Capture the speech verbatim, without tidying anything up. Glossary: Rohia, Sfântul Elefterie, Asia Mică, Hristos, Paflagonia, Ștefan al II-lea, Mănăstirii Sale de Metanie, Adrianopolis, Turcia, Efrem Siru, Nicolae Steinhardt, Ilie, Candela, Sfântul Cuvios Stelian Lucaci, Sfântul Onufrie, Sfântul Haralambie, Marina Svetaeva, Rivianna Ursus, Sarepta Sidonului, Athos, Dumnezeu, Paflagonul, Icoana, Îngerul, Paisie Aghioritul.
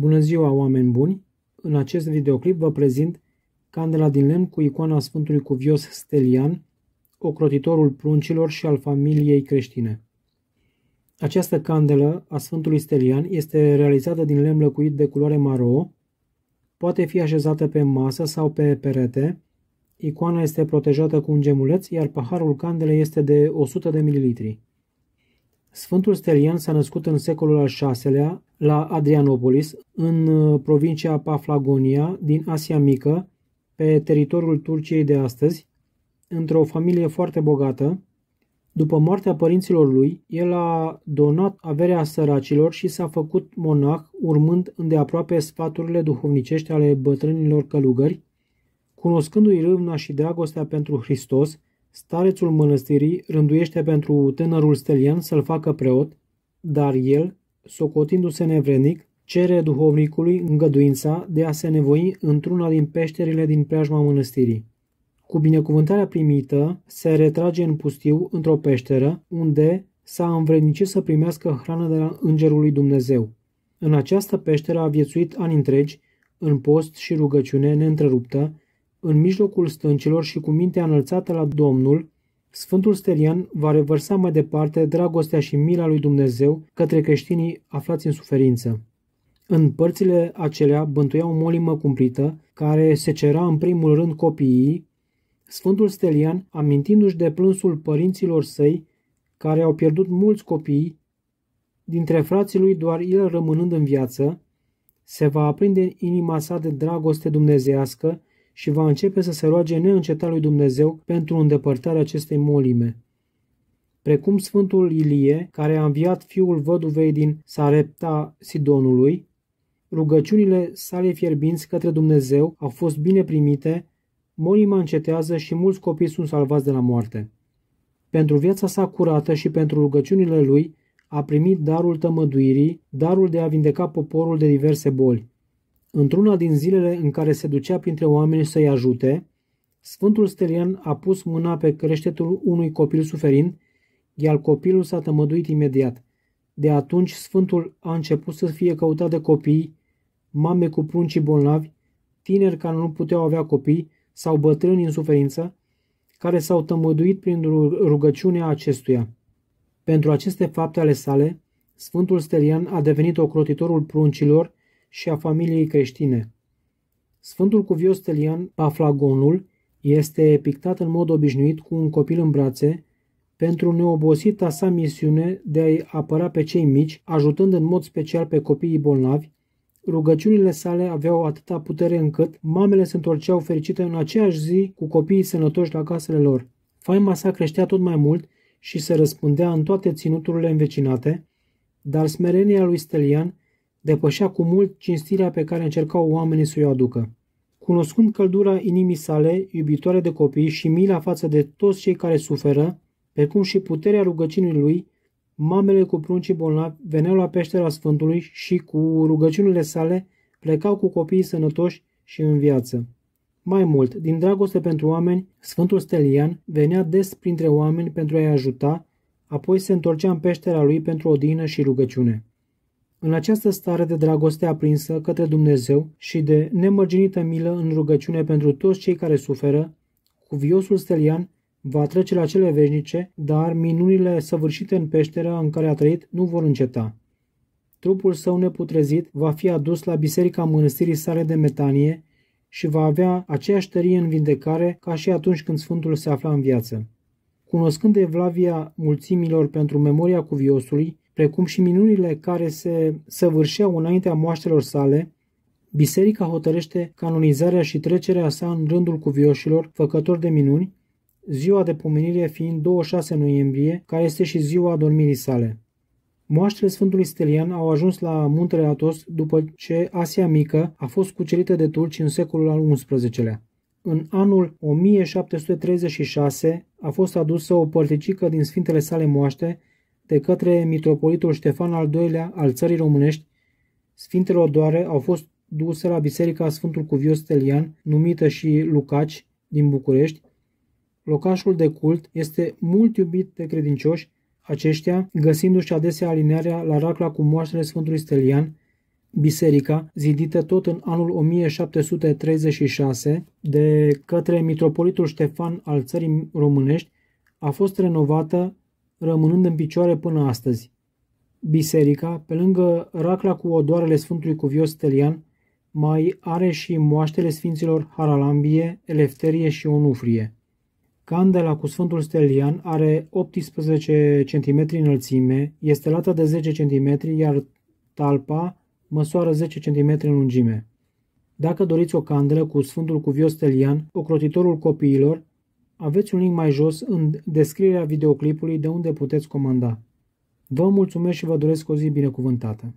Bună ziua, oameni buni! În acest videoclip vă prezint candela din lemn cu icoana Sfântului Cuvios Stelian, ocrotitorul pruncilor și al familiei creștine. Această candelă a Sfântului Stelian este realizată din lemn lăcuit de culoare maro, poate fi așezată pe masă sau pe perete. Icoana este protejată cu un gemuleț, iar paharul candelei este de o sută de mililitri. Sfântul Stelian s-a născut în secolul al șaselea la Adrianopolis, în provincia Paflagonia din Asia Mică, pe teritoriul Turciei de astăzi, într-o familie foarte bogată. După moartea părinților lui, el a donat averea săracilor și s-a făcut monah, urmând îndeaproape sfaturile duhovnicești ale bătrânilor călugări. Cunoscându-i râvna și dragostea pentru Hristos, starețul mănăstirii rânduiește pentru tânărul Stelian să-l facă preot, dar el, socotindu-se nevrednic, cere duhovnicului îngăduința de a se nevoi într-una din peșterile din preajma mănăstirii. Cu binecuvântarea primită, se retrage în pustiu, într-o peșteră, unde s-a învrednicit să primească hrană de la Îngerul lui Dumnezeu. În această peșteră a viețuit ani întregi, în post și rugăciune neîntreruptă, în mijlocul stâncilor și cu mintea înălțată la Domnul. Sfântul Stelian va revărsa mai departe dragostea și mila lui Dumnezeu către creștinii aflați în suferință. În părțile acelea bântuia o molimă cumplită, care secera în primul rând copiii. Sfântul Stelian, amintindu-și de plânsul părinților săi, care au pierdut mulți copii, dintre frații lui doar el rămânând în viață, se va aprinde inima sa de dragoste dumnezeiască și va începe să se roage neîncetat lui Dumnezeu pentru îndepărtarea acestei molime. Precum Sfântul Ilie, care a înviat fiul văduvei din Sarepta Sidonului, rugăciunile sale fierbinți către Dumnezeu au fost bine primite, molima încetează și mulți copii sunt salvați de la moarte. Pentru viața sa curată și pentru rugăciunile lui a primit darul tămăduirii, darul de a vindeca poporul de diverse boli. Într-una din zilele în care se ducea printre oameni să-i ajute, Sfântul Stelian a pus mâna pe creștetul unui copil suferind, iar copilul s-a tămăduit imediat. De atunci Sfântul a început să fie căutat de copii, mame cu pruncii bolnavi, tineri care nu puteau avea copii sau bătrâni în suferință, care s-au tămăduit prin rugăciunea acestuia. Pentru aceste fapte ale sale, Sfântul Stelian a devenit ocrotitorul pruncilor și a familiei creștine. Sfântul Cuvios Stelian, Paflagonul, este pictat în mod obișnuit cu un copil în brațe pentru neobosita sa misiune de a-i apăra pe cei mici, ajutând în mod special pe copiii bolnavi. Rugăciunile sale aveau atâta putere încât mamele se întorceau fericite în aceeași zi cu copiii sănătoși la casele lor. Faima sa creștea tot mai mult și se răspândea în toate ținuturile învecinate, dar smerenia lui Stelian depășea cu mult cinstirea pe care încercau oamenii să o aducă. Cunoscând căldura inimii sale, iubitoare de copii și mila față de toți cei care suferă, precum și puterea rugăciunii lui, mamele cu pruncii bolnavi veneau la peștera Sfântului și cu rugăciunile sale plecau cu copiii sănătoși și în viață. Mai mult, din dragoste pentru oameni, Sfântul Stelian venea des printre oameni pentru a-i ajuta, apoi se întorcea în peștera lui pentru odihnă și rugăciune. În această stare de dragoste aprinsă către Dumnezeu și de nemărginită milă în rugăciune pentru toți cei care suferă, Cuviosul Stelian va trece la cele veșnice, dar minunile săvârșite în peștera în care a trăit nu vor înceta. Trupul său neputrezit va fi adus la biserica Mănăstirii Sale de Metanie și va avea aceeași tărie în vindecare ca și atunci când Sfântul se afla în viață. Cunoscând evlavia mulțimilor pentru memoria Cuviosului, precum și minunile care se săvârșeau înaintea moaștelor sale, biserica hotărăște canonizarea și trecerea sa în rândul cuvioșilor făcători de minuni, ziua de pomenire fiind douăzeci și șase noiembrie, care este și ziua adormirii sale. Moaștele Sfântului Stelian au ajuns la muntele Athos după ce Asia Mică a fost cucerită de turci în secolul al unsprezecelea. În anul o mie șapte sute treizeci și șase a fost adusă o părticică din sfintele sale moaște de către mitropolitul Ștefan al doilea al țării românești. Sfintele odoare au fost duse la biserica Sfântul Cuvios Stelian, numită și Lucaci, din București. Locașul de cult este mult iubit de credincioși, aceștia găsindu-și adesea alinearea la racla cu moaștele Sfântului Stelian, Biserica, zidită tot în anul o mie șapte sute treizeci și șase de către mitropolitul Ștefan al țării românești, a fost renovată, rămânând în picioare până astăzi. Biserica, pe lângă racla cu odoarele Sfântului Cuvios Stelian, mai are și moaștele Sfinților Haralambie, Elefterie și Onufrie. Candela cu Sfântul Stelian are optsprezece centimetri înălțime, este lată de zece centimetri, iar talpa măsoară zece centimetri în lungime. Dacă doriți o candelă cu Sfântul Cuvios Stelian, ocrotitorul copiilor, aveți un link mai jos în descrierea videoclipului de unde puteți comanda. Vă mulțumesc și vă doresc o zi binecuvântată!